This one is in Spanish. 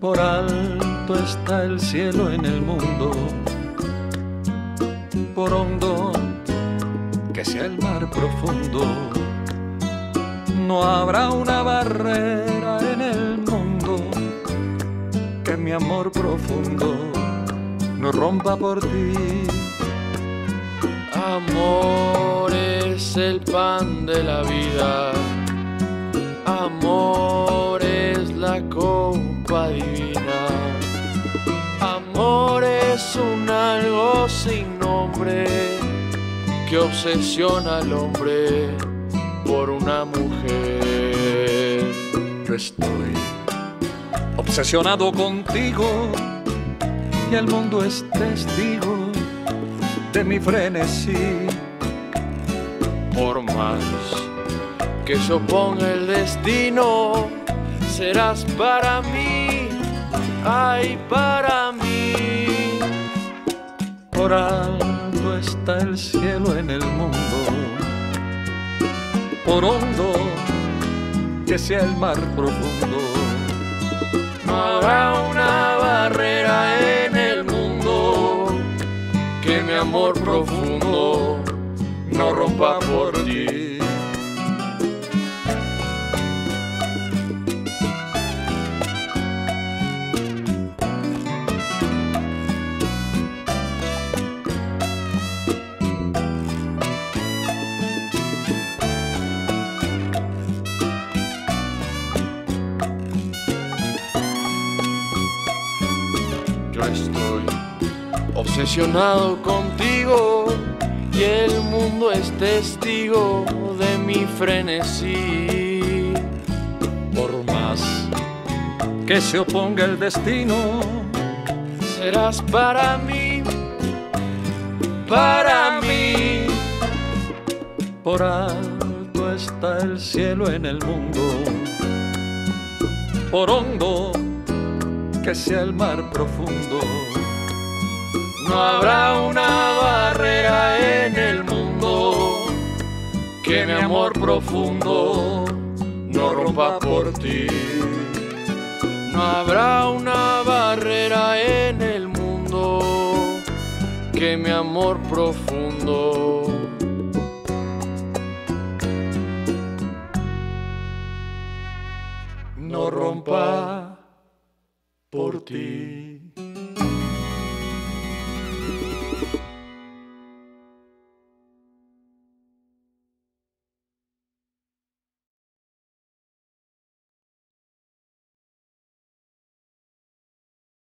Por alto está el cielo en el mundo, por hondo que sea el mar profundo, no habrá una barrera en el mundo que mi amor profundo no rompa por ti. Amor es el pan de la vida, amor es la copa divina, amor es un algo sin nombre que obsesiona al hombre por una mujer. Yo estoy obsesionado contigo y el mundo es testigo de mi frenesí. Por más que se oponga el destino, serás para mí, ay, para mí. Por alto está el cielo en el mundo, por hondo que sea el mar profundo, no habrá una barrera en el mundo que mi amor profundo no rompa por ti. Estoy obsesionado contigo y el mundo es testigo de mi frenesí. Por más que se oponga el destino, serás para mí, para mí. Por alto está el cielo en el mundo, por hondo que sea el mar profundo, no habrá una barrera en el mundo que mi amor profundo no rompa por ti. No habrá una barrera en el mundo que mi amor profundo no rompa por ti.